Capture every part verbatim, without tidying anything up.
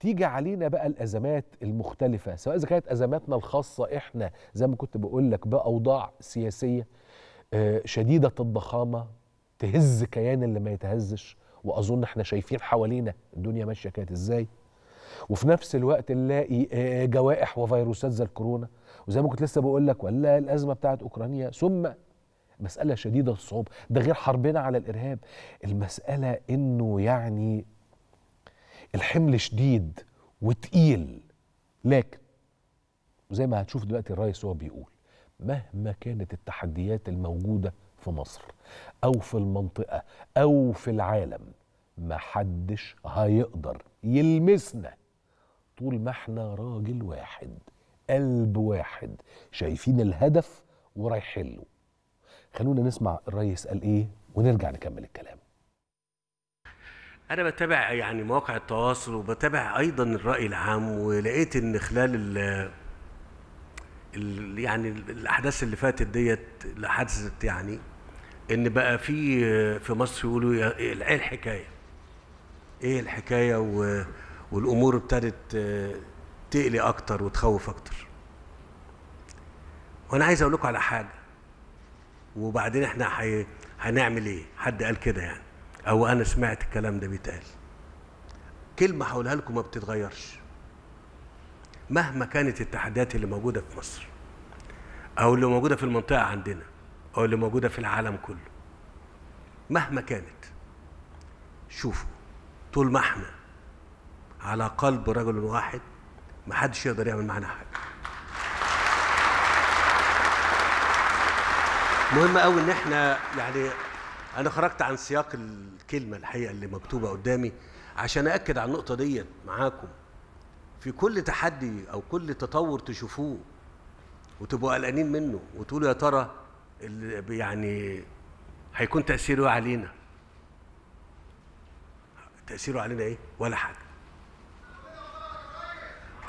تيجي علينا بقى الأزمات المختلفة، سواء إذا كانت أزماتنا الخاصة إحنا زي ما كنت بقول لك بأوضاع سياسية شديدة الضخامة تهز كيان اللي ما يتهزش، وأظن إحنا شايفين حوالينا الدنيا ماشية كانت إزاي، وفي نفس الوقت نلاقي جوائح وفيروسات زي الكورونا، وزي ما كنت لسه بقول لك ولا الأزمة بتاعت أوكرانيا، ثم مسألة شديدة الصعوبة، ده غير حربنا على الإرهاب. المسألة إنه يعني الحمل شديد وتقيل، لكن زي ما هتشوف دلوقتي الرئيس هو بيقول مهما كانت التحديات الموجودة في مصر أو في المنطقة أو في العالم، محدش هيقدر يلمسنا طول ما احنا راجل واحد قلب واحد شايفين الهدف ورايحين له. خلونا نسمع الرئيس قال ايه ونرجع نكمل الكلام. أنا بتابع يعني مواقع التواصل وبتابع أيضا الرأي العام، ولقيت إن خلال ال ال يعني الأحداث اللي فاتت ديت اللي حدثت يعني إن بقى في في مصر يقولوا إيه الحكاية؟ إيه الحكاية؟ والأمور ابتدت تقلي أكتر وتخوف أكتر. وأنا عايز أقول لكم على حاجة، وبعدين إحنا هنعمل إيه؟ حد قال كده يعني، أو أنا سمعت الكلام ده بيتقال. كلمة هقولها لكم ما بتتغيرش مهما كانت التحديات اللي موجودة في مصر أو اللي موجودة في المنطقة عندنا أو اللي موجودة في العالم كله، مهما كانت. شوفوا، طول ما احنا على قلب رجل واحد محدش يقدر يعمل معانا حاجة. مهم أوي إن احنا يعني أنا خرجت عن سياق الكلمة الحقيقة اللي مكتوبة قدامي عشان أأكد على النقطة ديت معاكم. في كل تحدي أو كل تطور تشوفوه وتبقوا قلقانين منه وتقولوا يا ترى يعني هيكون تأثيره علينا، تأثيره علينا إيه؟ ولا حاجة.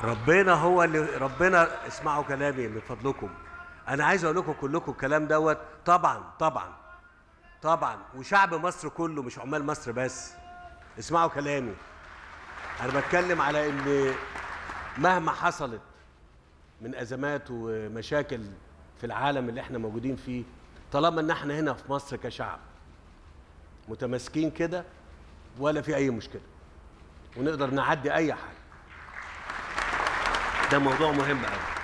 ربنا هو اللي ربنا، اسمعوا كلامي من فضلكم، أنا عايز أقول لكم كلكم الكلام دوت طبعًا طبعًا طبعًا، وشعب مصر كله مش عمال مصر بس. اسمعوا كلامي، أنا بتكلم على إن مهما حصلت من أزمات ومشاكل في العالم اللي إحنا موجودين فيه، طالما إن إحنا هنا في مصر كشعب متماسكين كده ولا في أي مشكلة، ونقدر نعدي أي حاجة. ده موضوع مهم أوي.